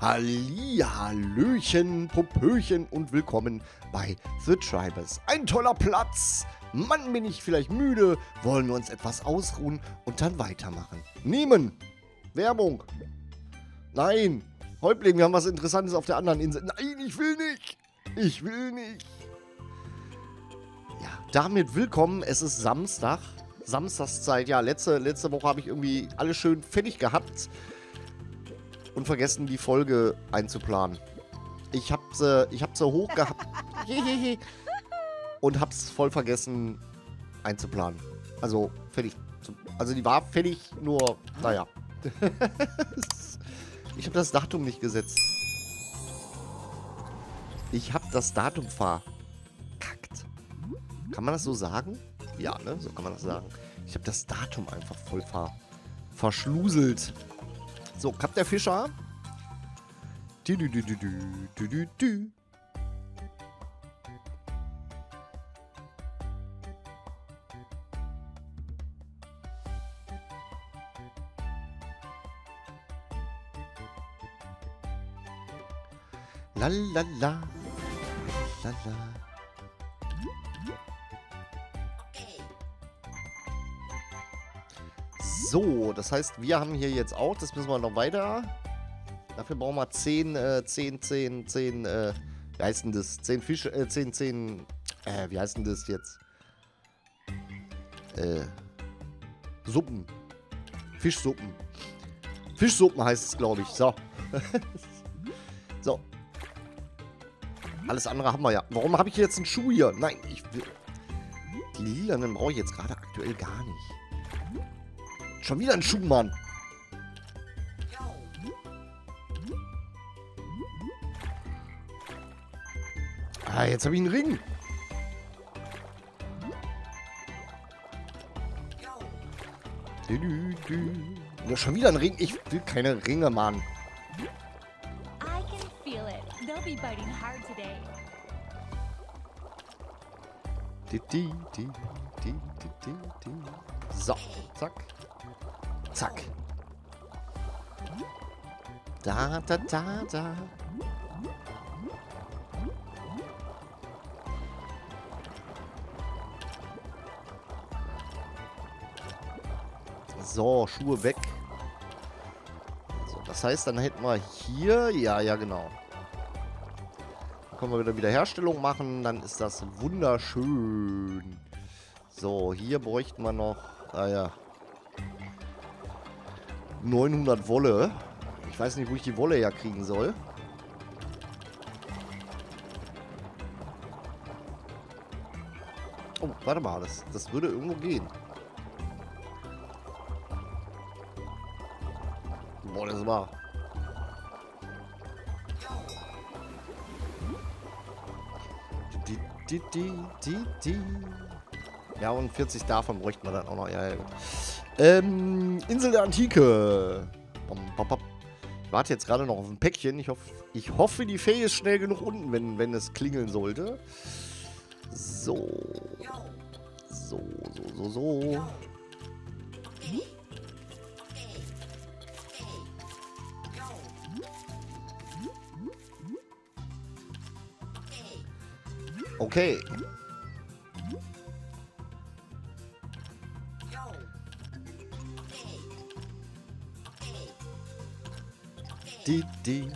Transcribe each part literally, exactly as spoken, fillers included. Halli, Hallöchen, Popöchen und willkommen bei The Tribez. Ein toller Platz. Mann, bin ich vielleicht müde. Wollen wir uns etwas ausruhen und dann weitermachen. Nehmen. Werbung. Nein. Häuptling, wir haben was Interessantes auf der anderen Insel. Nein, ich will nicht. Ich will nicht. Ja, damit willkommen. Es ist Samstag. Samstagszeit. Ja, letzte, letzte Woche habe ich irgendwie alles schön fertig gehabt. Und vergessen, die Folge einzuplanen. Ich hab sie, ich hab sie hoch gehabt. Und hab's voll vergessen einzuplanen. Also, fertig. Also, die war fertig, nur, naja. Ich habe das Datum nicht gesetzt. Ich habe das Datum verkackt. Kann man das so sagen? Ja, ne? So kann man das sagen. Ich habe das Datum einfach voll ver verschluselt. So, Kap der Fischer. Du, du, du, du, du, du, du. La la la. La la. So, das heißt, wir haben hier jetzt auch, das müssen wir noch weiter. Dafür brauchen wir zehn, äh, zehn, zehn, zehn, äh, wie heißt denn das? zehn Fische, äh, zehn, zehn, äh, wie heißt denn das jetzt? Äh, Suppen. Fischsuppen. Fischsuppen heißt es, glaube ich. So. So. Alles andere haben wir ja. Warum habe ich jetzt einen Schuh hier? Nein, ich will... Die lilanen brauche ich jetzt gerade aktuell gar nicht. Schon wieder ein Schuh, Mann. Ah, jetzt habe ich einen Ring. Du, du, du. Ja, schon wieder ein Ring. Ich will keine Ringe, Mann. So, zack. Zack. Da, da, da, da. So, Schuhe weg. So, das heißt, dann hätten wir hier... Ja, ja, genau. Dann können wir wieder Wiederherstellung machen. Dann ist das wunderschön. So, hier bräuchten wir noch... Ah, ja. neunhundert Wolle. Ich weiß nicht, wo ich die Wolle ja kriegen soll. Oh, warte mal. Das, das würde irgendwo gehen. Boah, das war... Die, die, die, die, die. Ja, und vierzig davon bräuchten wir dann auch noch. Ja, ja, gut. Ähm, Insel der Antike. Ich warte jetzt gerade noch auf ein Päckchen. Ich, hoff, ich hoffe, die Fee ist schnell genug unten, wenn, wenn es klingeln sollte. So. So, so, so, so. Okay. Die, die.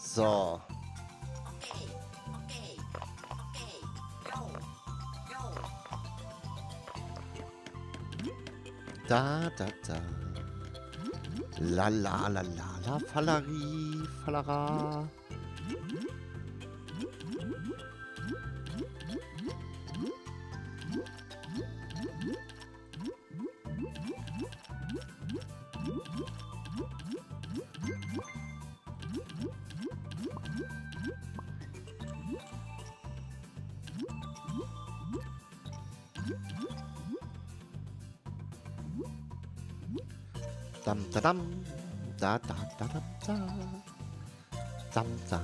So. Da, da, da. La, la, la, la, la, Fallari, Fallara. Dam, da, dam, da, da, da, da, da, dam, da,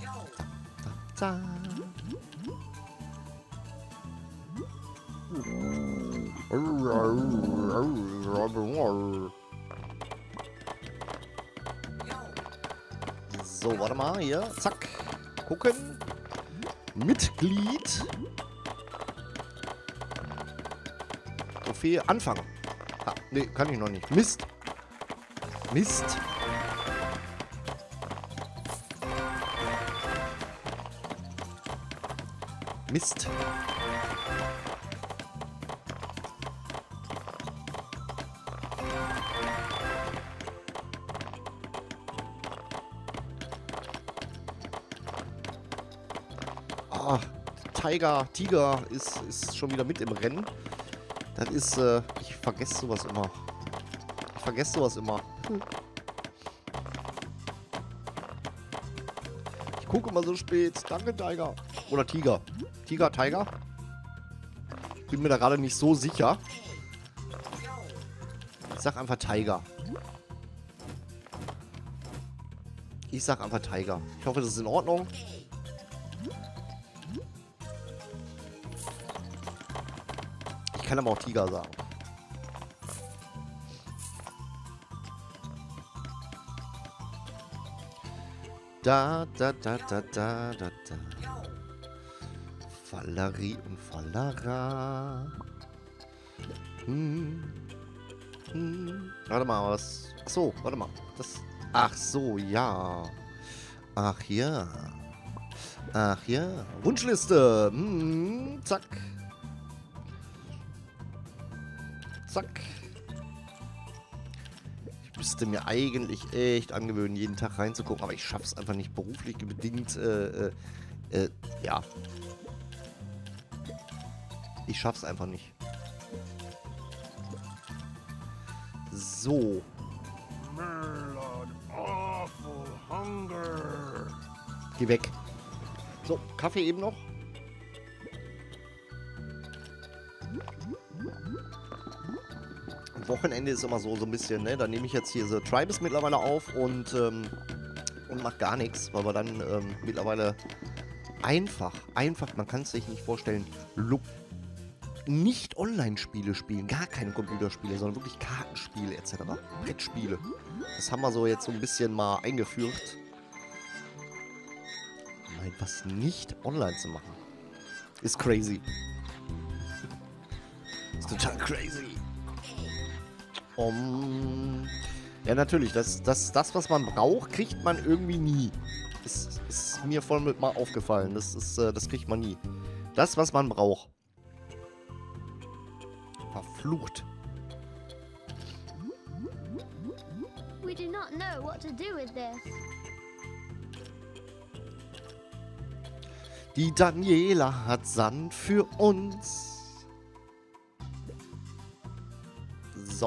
dam, da, da, da. So, warte mal, hier, zack, gucken. Mitglied. Trophäe, anfangen. Ah, nee, kann ich noch nicht. Mist. Mist. Mist. Ah, Tiger, Tiger ist, ist schon wieder mit im Rennen. Das ist, äh, ich vergesse sowas immer. Ich vergesse sowas immer. Hm. Ich gucke immer so spät. Danke, Tiger. Oder Tiger. Tiger, Tiger. Ich bin mir da gerade nicht so sicher. Ich sag einfach Tiger. Ich sag einfach Tiger. Ich hoffe, das ist in Ordnung. Ich kann aber auch Tiger sagen. Da, da, da, da, da, da, da. Valerie und Valara. Hm. Hm. Warte mal, was? Ach so, warte mal. Das. Ach so, ja. Ach ja. Ach ja. Wunschliste. Hm. Zack. Zack. Ich müsste mir eigentlich echt angewöhnen, jeden Tag reinzugucken, aber ich schaff's einfach nicht beruflich bedingt. Äh, äh, äh, ja. Ich schaff's einfach nicht. So. Geh weg. So, Kaffee eben noch. Am Wochenende ist immer so, so ein bisschen, ne? Da nehme ich jetzt hier The Tribez mittlerweile auf und, ähm, und mach gar nichts, weil wir dann ähm, mittlerweile einfach, einfach, man kann es sich nicht vorstellen, look. Nicht Online-Spiele spielen, gar keine Computerspiele, sondern wirklich Kartenspiele et cetera. Brettspiele. Das haben wir so jetzt so ein bisschen mal eingeführt. Mal etwas nicht online zu machen. Ist crazy. Ist total crazy. Um, ja, natürlich. Das, das, das, was man braucht, kriegt man irgendwie nie. Ist, ist mir voll mit mal aufgefallen. Das, ist, das kriegt man nie. Das, was man braucht. Verflucht. We do not know what to do with this. Die Daniela hat Sand für uns. So.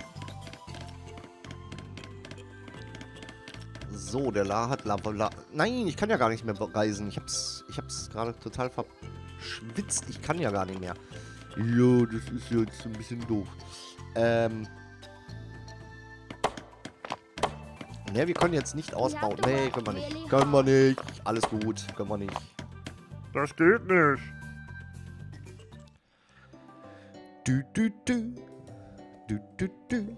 So, der La hat La, La. Nein, ich kann ja gar nicht mehr reisen. Ich hab's, ich hab's gerade total verschwitzt. Ich kann ja gar nicht mehr. Ja, das ist jetzt ein bisschen doof. Ähm. Ne, wir können jetzt nicht ausbauen. Ne, können wir nicht. Können wir nicht. Alles gut. Können wir nicht. Das geht nicht. Du, du, du. Du, du, du.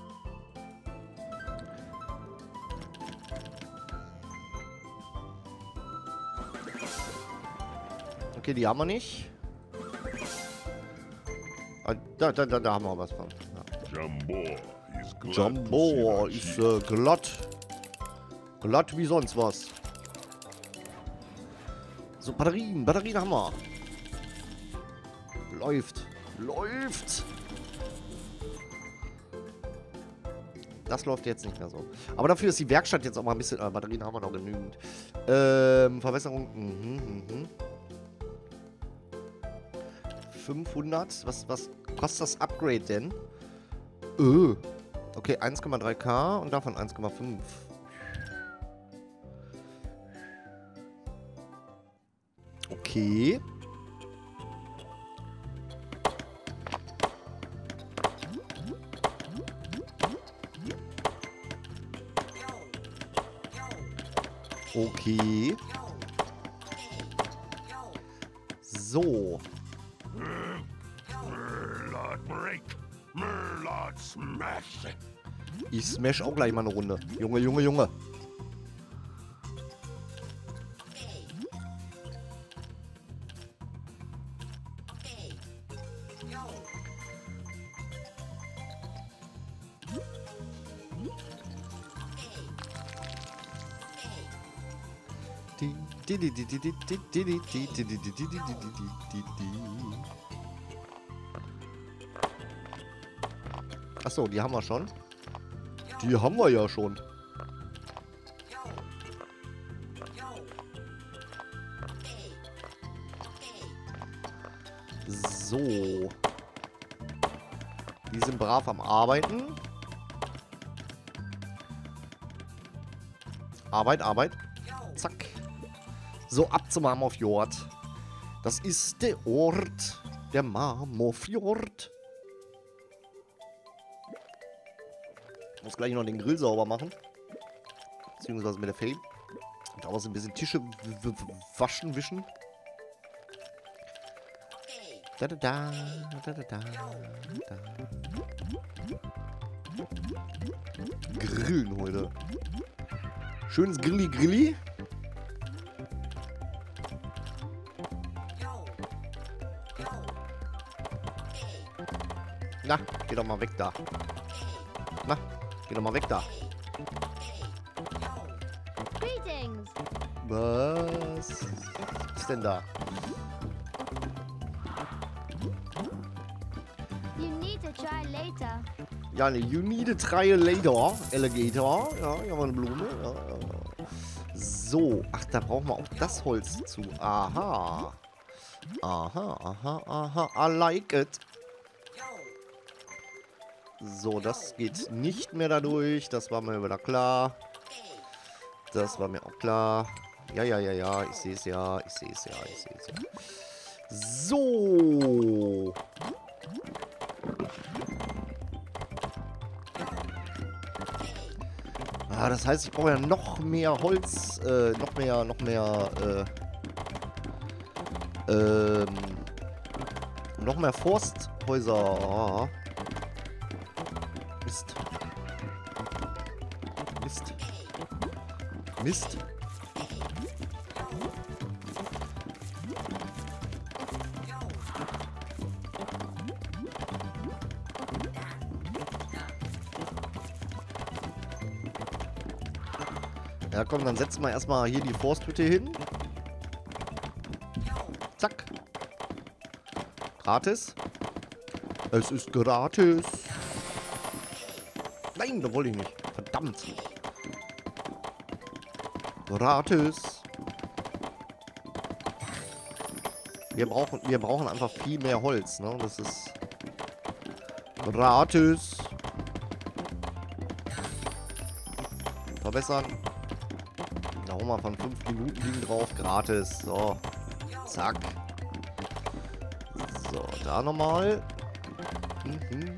Okay, die haben wir nicht. Da, da, da, da haben wir was von. Ja. Jumbo ist äh, glatt. Glatt wie sonst was. So, Batterien. Batterien haben wir. Läuft. Läuft. Das läuft jetzt nicht mehr so. Aber dafür ist die Werkstatt jetzt auch mal ein bisschen... Äh, Batterien haben wir noch genügend. Ähm, Verbesserung. Mhm, mhm. fünfhundert. Was, was kostet das Upgrade denn? Öh. Okay, eins Komma drei K und davon eins Komma fünf. Okay. Okay. So. Ich smash auch gleich mal eine Runde. Junge, Junge, Junge. Achso, die haben wir schon. Die haben wir ja schon. So. Die sind brav am Arbeiten. Arbeit, Arbeit. Zack. So, ab zum Marmorfjord. Das ist der Ort, der Marmorfjord. Ich muss gleich noch den Grill sauber machen. Beziehungsweise mit der Fade. Und daraus ein bisschen Tische waschen, wischen. Da, da, da, da, da, da. Grillen heute. Schönes Grilli-Grilli. Na, geh doch mal weg da. Na, geh doch mal weg da. Was ist denn da? You need to try later. Ja, ne, you need to try later. Alligator. Ja, hier haben wir eine Blume. Ja, ja. So, ach, da brauchen wir auch das Holz zu. Aha. Aha, aha, aha. I like it. So, das geht nicht mehr dadurch. Das war mir wieder klar. Das war mir auch klar. Ja, ja, ja, ja. Ich sehe es ja. Ich sehe es ja. Ich sehe es ja. So. Ah, das heißt, ich brauche ja noch mehr Holz. Äh, noch mehr, noch mehr, äh, ähm, noch mehr Forsthäuser. Mist. Mist. Mist. Ja komm, dann setzen wir erstmal hier die Forsthütte hin. Zack. Gratis. Es ist gratis. Nein, da wollte ich nicht. Verdammt. Gratis. Wir brauchen, wir brauchen einfach viel mehr Holz, ne? Das ist gratis. Verbessern. Da haben wir von fünf Minuten liegen drauf. Gratis. So. Zack. So, da nochmal. Mhm.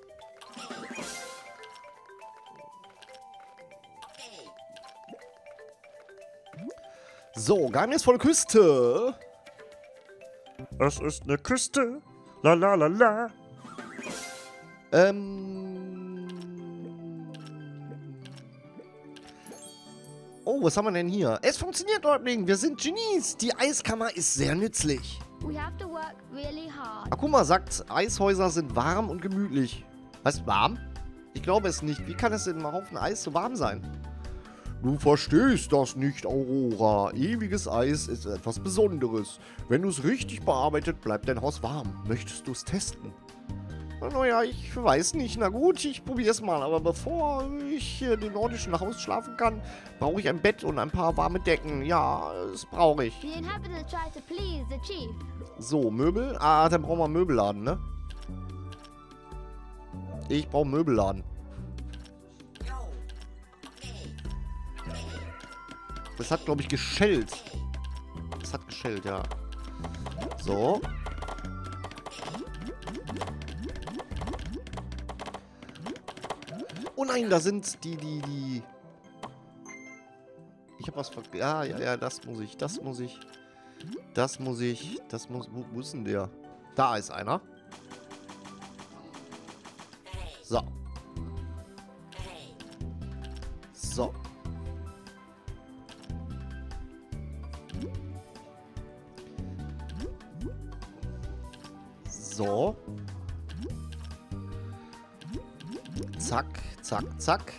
So, geheimnisvolle Küste. Es ist eine Küste. La la la la. Ähm. Oh, was haben wir denn hier? Es funktioniert, Leutling. Wir sind Genies. Die Eiskammer ist sehr nützlich. We have to work really hard. Akuma sagt, Eishäuser sind warm und gemütlich. Was, warm? Ich glaube es nicht. Wie kann es in einem Haufen Eis so warm sein? Du verstehst das nicht, Aurora. Ewiges Eis ist etwas Besonderes. Wenn du es richtig bearbeitet, bleibt dein Haus warm. Möchtest du es testen? Naja, ich weiß nicht. Na gut, ich probiere es mal. Aber bevor ich den nordischen Haus schlafen kann, brauche ich ein Bett und ein paar warme Decken. Ja, das brauche ich. So, Möbel. Ah, dann brauchen wir einen Möbelladen, ne? Ich brauche einen Möbelladen. Das hat, glaube ich, geschellt. Das hat geschellt, ja. So. Oh nein, da sind die, die, die... Ich habe was ver... Ja, ja, ja, das muss ich, das muss ich. Das muss ich, das muss... Wo, wo ist denn der? Da ist einer. So. So. So. Zack, zack, zack.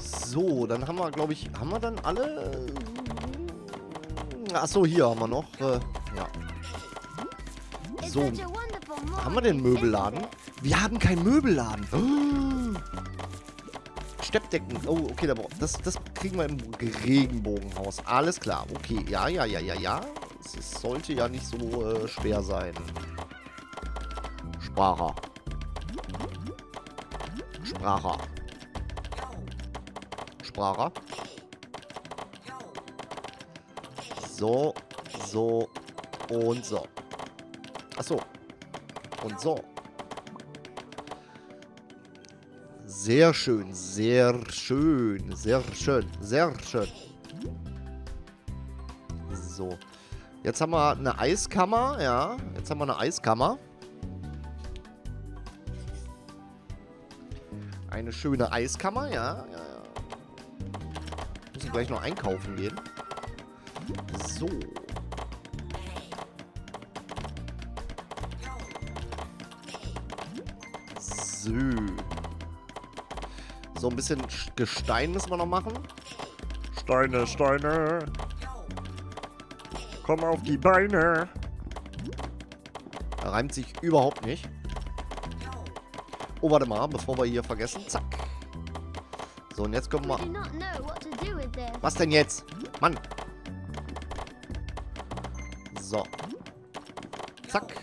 So, dann haben wir, glaube ich, haben wir dann alle... Achso, hier haben wir noch. Äh, ja. So. Haben wir den Möbelladen? Wir haben keinen Möbelladen. Oh. Steppdecken. Oh, okay, da das, das kriegen wir im Regenbogenhaus. Alles klar. Okay, ja, ja, ja, ja, ja. Es sollte ja nicht so äh, schwer sein. Spracher. Spracher. Spracher. So, so und so. Achso. Und so. Sehr schön, sehr schön, sehr schön, sehr schön. So. Jetzt haben wir eine Eiskammer, ja. Jetzt haben wir eine Eiskammer. Eine schöne Eiskammer, ja. ja, ja. Müssen gleich noch einkaufen gehen. So. So. So ein bisschen Gestein müssen wir noch machen. Steine, Steine. Komm auf die Beine. Da reimt sich überhaupt nicht. Oh, warte mal, bevor wir hier vergessen. Zack. So, und jetzt kommen wir... Was denn jetzt? Mann. So. Zack.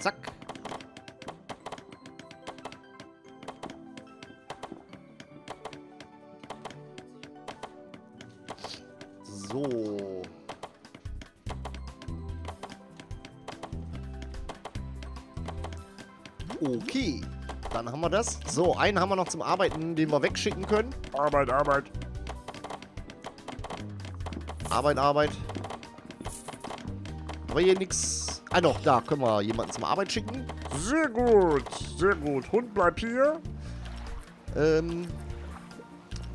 Zack. So. Okay, dann haben wir das. So, einen haben wir noch zum Arbeiten, den wir wegschicken können. Arbeit, Arbeit. Arbeit, Arbeit. Aber hier nichts. Ah doch, da können wir jemanden zum Arbeit schicken. Sehr gut, sehr gut. Hund bleibt hier. Ähm,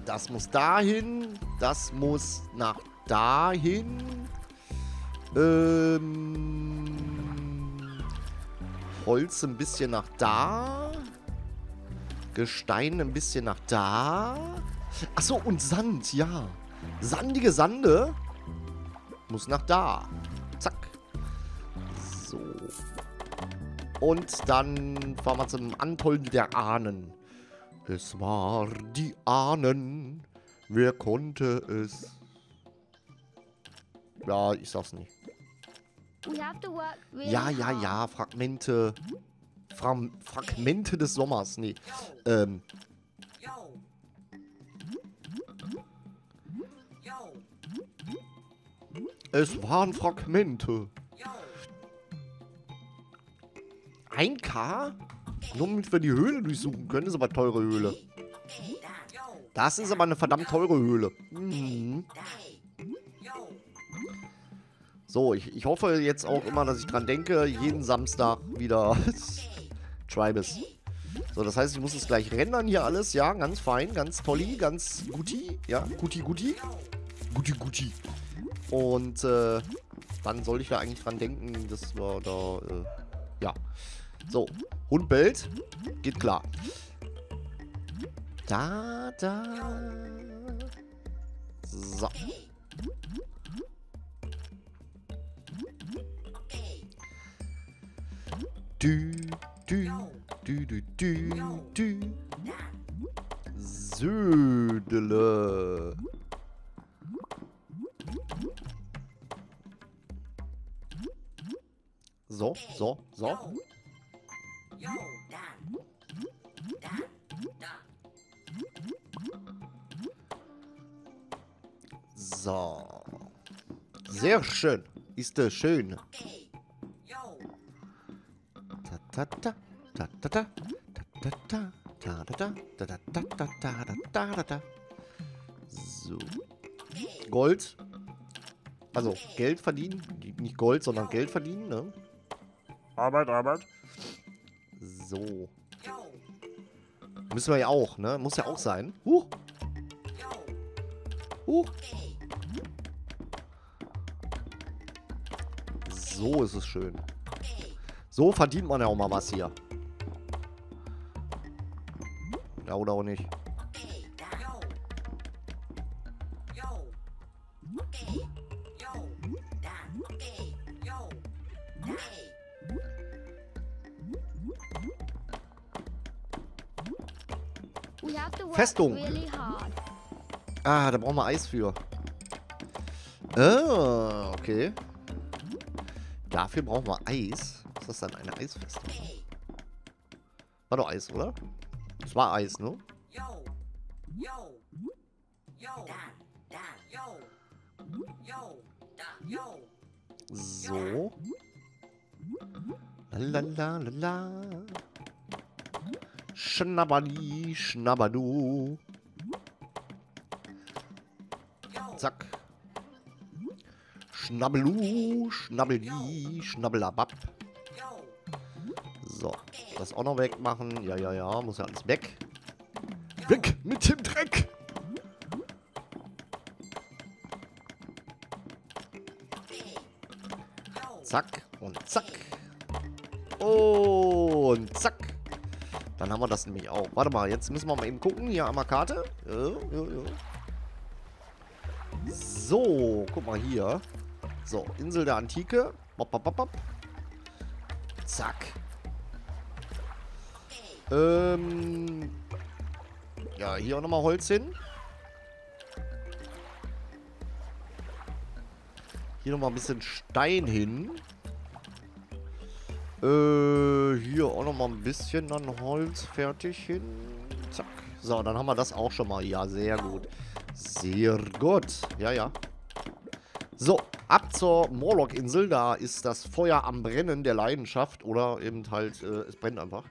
das muss dahin. Das muss nach dahin. Ähm... Holz ein bisschen nach da. Gestein ein bisschen nach da. Achso, und Sand, ja. Sandige Sande muss nach da. Zack. So. Und dann fahren wir zum Antollen der Ahnen. Es war die Ahnen. Wer konnte es? Ja, ich sag's nicht. Ja, ja, ja, Fragmente. Fra Fragmente des Sommers, nee. Ähm. Es waren Fragmente. Ein K? Nur damit wir die Höhle durchsuchen können, ist aber eine teure Höhle. Das ist aber eine verdammt teure Höhle. Mhm. So, ich, ich hoffe jetzt auch immer, dass ich dran denke, jeden Samstag wieder Tribez. So, das heißt, ich muss es gleich rendern hier alles. Ja, ganz fein, ganz tolli, ganz guti. Ja, guti, guti. Guti, guti. Und äh, wann soll ich da eigentlich dran denken, dass wir da, äh, ja. So, Hund bellt. Geht klar. Da, da. So. Du, du, du, du, du, du. Södele. So, so, so. So. Sehr schön. Ist das schön. Ta ta ta ta ta ta ta ta ta ta ta ta ta. So. Gold. Also Geld verdienen. Nicht Gold, sondern Geld verdienen, ne? Arbeit, Arbeit. So. Müssen wir ja auch, ne? Muss ja auch sein. Huch. Huch. So ist es schön. So verdient man ja auch mal was hier. Ja, oder auch nicht. Festung. Ah, da brauchen wir Eis für. Ah, okay. Dafür brauchen wir Eis. Das ist dann eine Eisfestung. War doch Eis, oder? Es war Eis, ne? So. Lalalala. La, la, la. Schnabbali, schnabbadu. Zack. Schnabbelu, schnabbeli, schnabbelabab. So, das auch noch wegmachen. Ja, ja, ja, muss ja alles weg. Weg mit dem Dreck! Zack und zack. Und zack. Dann haben wir das nämlich auch. Warte mal, jetzt müssen wir mal eben gucken. Hier einmal Karte. Ja, ja, ja. So, guck mal hier. So, Insel der Antike. Bop, bop, bop, bop. Zack. Ähm. Ja, hier auch nochmal Holz hin. Hier nochmal ein bisschen Stein hin. Äh, hier auch nochmal ein bisschen an Holz fertig hin. Zack. So, dann haben wir das auch schon mal. Ja, sehr gut. Sehr gut. Ja, ja. So, ab zur Morlock-Insel. Da ist das Feuer am Brennen der Leidenschaft. Oder eben halt, äh, es brennt einfach.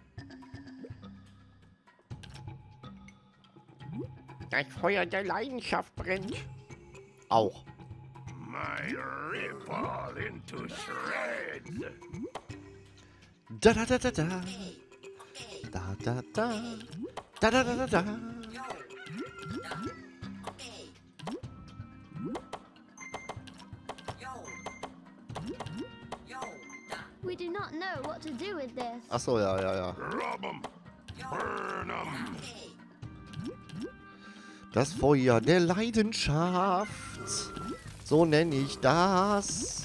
Das Feuer der Leidenschaft brennt. Auch. Da da da da da. Da da da. Da da da da da. We do not know what to do with this. Ach so, ja, ja, ja. Rob 'em. Burn 'em. Das Feuer der Leidenschaft. So nenne ich das.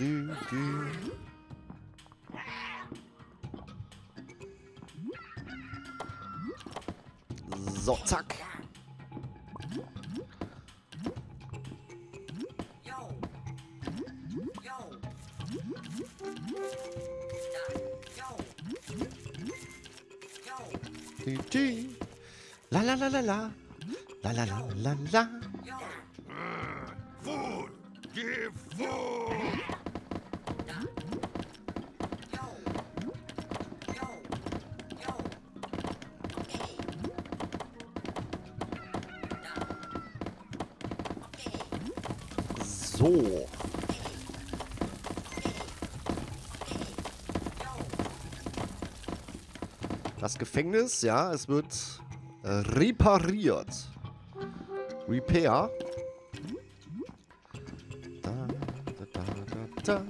Du, du. So, zack. G G. La la la la la. La la la la la. Food! Give food! So. Das Gefängnis, ja, es wird äh, repariert. Repair. Da, da, da, da, da.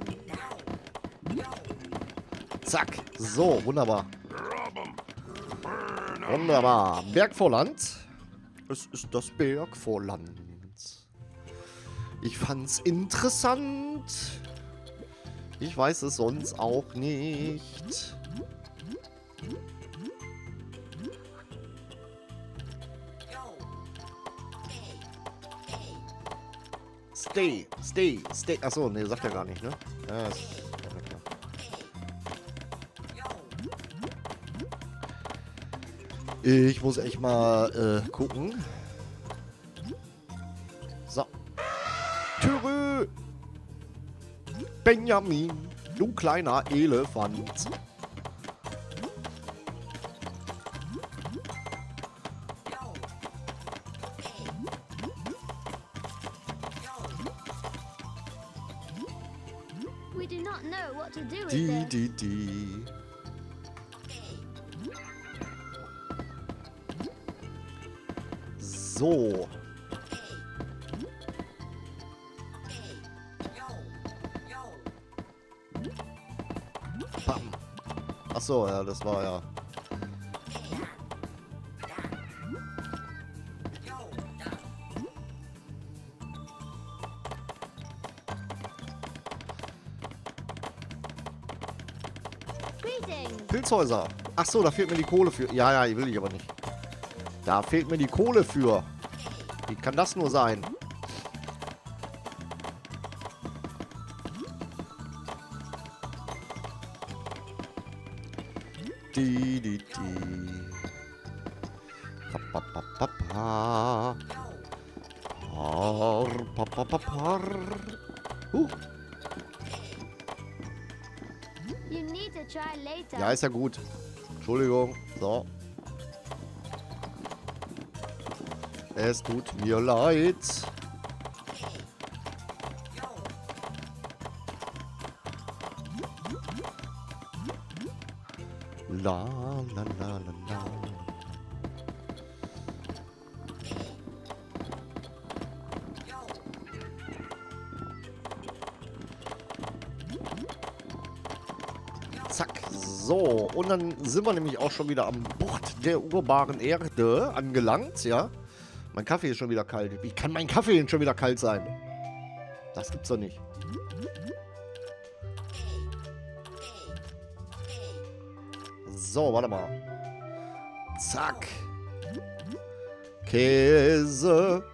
Zack. So, wunderbar. Wunderbar. Bergvorland. Es ist das Bergvorland. Ich fand's interessant. Ich weiß es sonst auch nicht. Stay, stay, stay. Achso, ne, sagt er gar nicht, ne? Ja, ist ja klar. Ich muss echt mal äh, gucken. Benjamin, du kleiner Elefant. We do not know what to do with die, die, die. So. Achso, ja, das war ja. Pilzhäuser. Achso, da fehlt mir die Kohle für. Ja, ja, die will ich aber nicht. Da fehlt mir die Kohle für. Wie kann das nur sein? Die, die, die. Pa, pa, pa, pa. Par, pa, pa, pa, par. Huh. Ja, ist ja gut. Entschuldigung. So. Es tut mir leid. La, la, la, la, la. Zack, so. Und dann sind wir nämlich auch schon wieder am Bucht der urbaren Erde angelangt, ja. Mein Kaffee ist schon wieder kalt. Wie kann mein Kaffee denn schon wieder kalt sein? Das gibt's doch nicht. So, warte mal. Zack. Käse.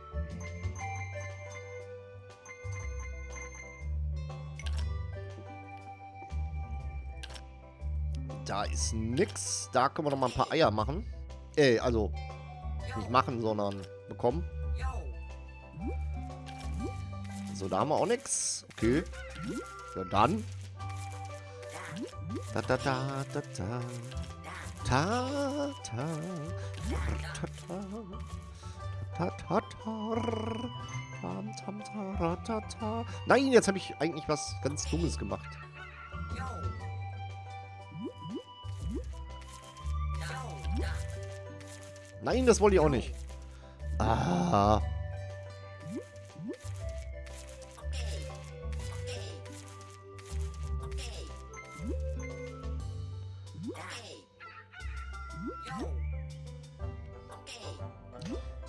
Da ist nix. Da können wir noch mal ein paar Eier machen. Ey, also nicht machen, sondern bekommen. So, da haben wir auch nix. Okay. Ja, dann. Da, da, da, da, da. Ta ta ta ta ta ta ta ta ta. Nein, jetzt habe ich eigentlich was ganz Dummes gemacht. Nein, das wollte ich auch nicht. Ah.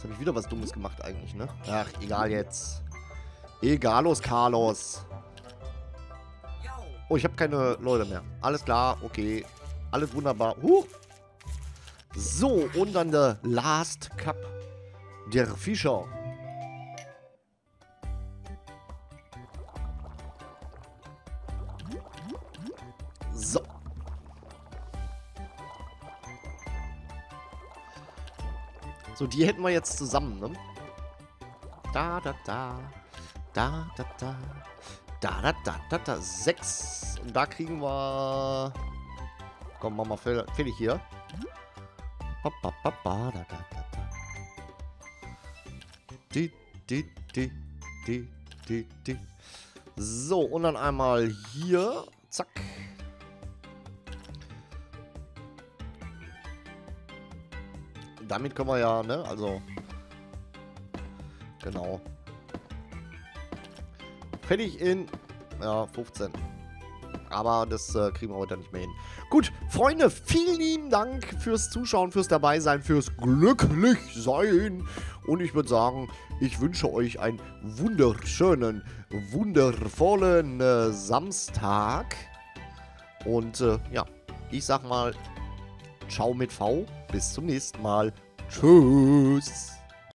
Habe ich wieder was Dummes gemacht eigentlich, ne? Ach, egal jetzt. Egalos, Carlos. Oh, ich habe keine Leute mehr. Alles klar, okay. Alles wunderbar. Huh. So, und dann der Last Cup der Fischer. So. So, die hätten wir jetzt zusammen, ne? Da, da, da. Da, da, da. Da, da, da, da, da. Sechs. Und da kriegen wir... Komm, mach mal fertig hier. Ba, ba, ba, ba, da, da, da, da. Die, die, die, die, die, die. So, und dann einmal hier. Zack. Damit können wir ja, ne, also... Genau. Fertig in... Ja, fünfzehn. Aber das äh, kriegen wir heute nicht mehr hin. Gut, Freunde, vielen lieben Dank fürs Zuschauen, fürs Dabeisein, fürs Glücklichsein. Und ich würde sagen, ich wünsche euch einen wunderschönen, wundervollen äh, Samstag. Und äh, ja, ich sag mal... Ciao mit V. Bis zum nächsten Mal. Tschüss.